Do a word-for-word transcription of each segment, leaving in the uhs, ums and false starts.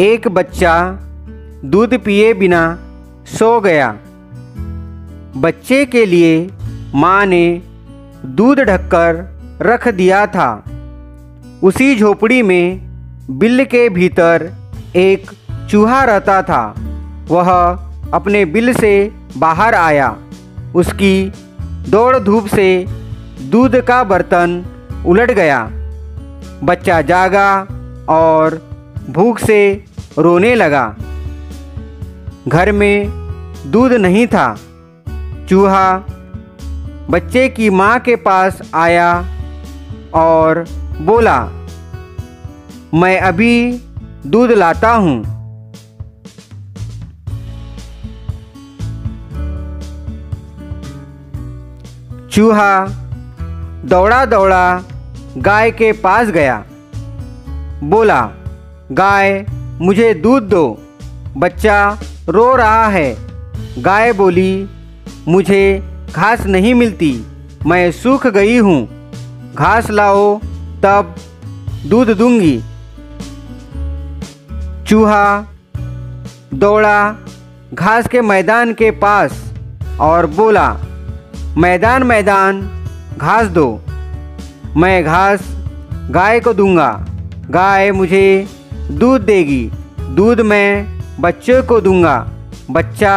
एक बच्चा दूध पिए बिना सो गया। बच्चे के लिए माँ ने दूध ढककर रख दिया था। उसी झोपड़ी में बिल के भीतर एक चूहा रहता था। वह अपने बिल से बाहर आया। उसकी दौड़ धूप से दूध का बर्तन उलट गया। बच्चा जागा और भूख से रोने लगा। घर में दूध नहीं था। चूहा बच्चे की माँ के पास आया और बोला, मैं अभी दूध लाता हूँ। चूहा दौड़ा दौड़ा गाय के पास गया। बोला, गाय मुझे दूध दो, बच्चा रो रहा है। गाय बोली, मुझे घास नहीं मिलती, मैं सूख गई हूँ। घास लाओ तब दूध दूंगी। चूहा दौड़ा घास के मैदान के पास और बोला, मैदान मैदान घास दो, मैं घास गाय को दूंगा। गाय मुझे दूध देगी, दूध मैं बच्चे को दूंगा, बच्चा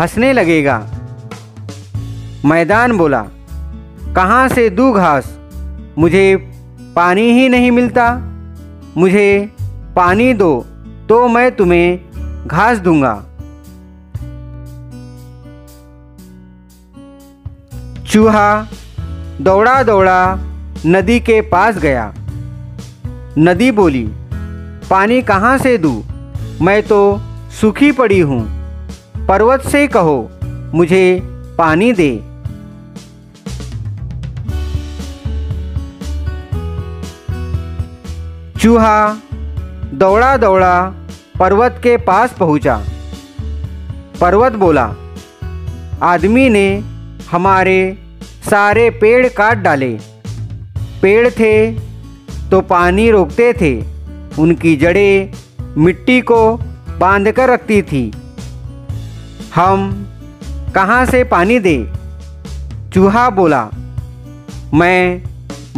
हंसने लगेगा। मैदान बोला, कहाँ से दूँ घास, मुझे पानी ही नहीं मिलता। मुझे पानी दो तो मैं तुम्हें घास दूंगा। चूहा दौड़ा दौड़ा नदी के पास गया। नदी बोली, पानी कहाँ से दूँ, मैं तो सूखी पड़ी हूँ। पर्वत से कहो मुझे पानी दे। चूहा दौड़ा दौड़ा पर्वत के पास पहुंचा। पर्वत बोला, आदमी ने हमारे सारे पेड़ काट डाले। पेड़ थे तो पानी रोकते थे, उनकी जड़ें मिट्टी को बांध कर रखती थी। हम कहाँ से पानी दे? चूहा बोला, मैं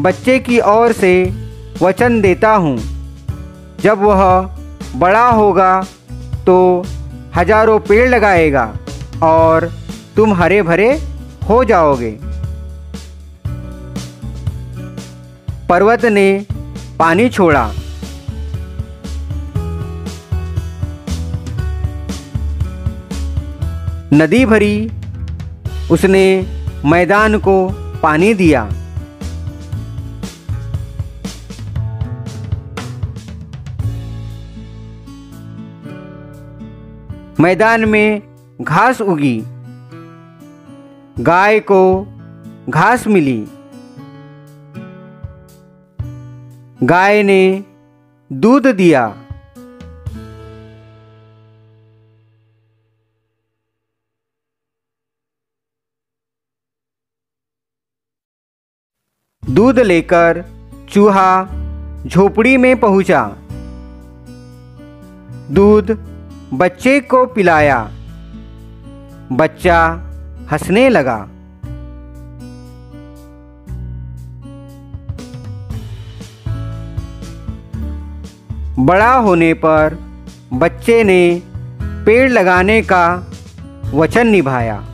बच्चे की ओर से वचन देता हूँ, जब वह बड़ा होगा तो हजारों पेड़ लगाएगा और तुम हरे भरे हो जाओगे। पर्वत ने पानी छोड़ा। नदी भरी, उसने मैदान को पानी दिया। मैदान में घास उगी। गाय को घास मिली। गाय ने दूध दिया। दूध लेकर चूहा झोपड़ी में पहुंचा। दूध बच्चे को पिलाया। बच्चा हंसने लगा। बड़ा होने पर बच्चे ने पेड़ लगाने का वचन निभाया।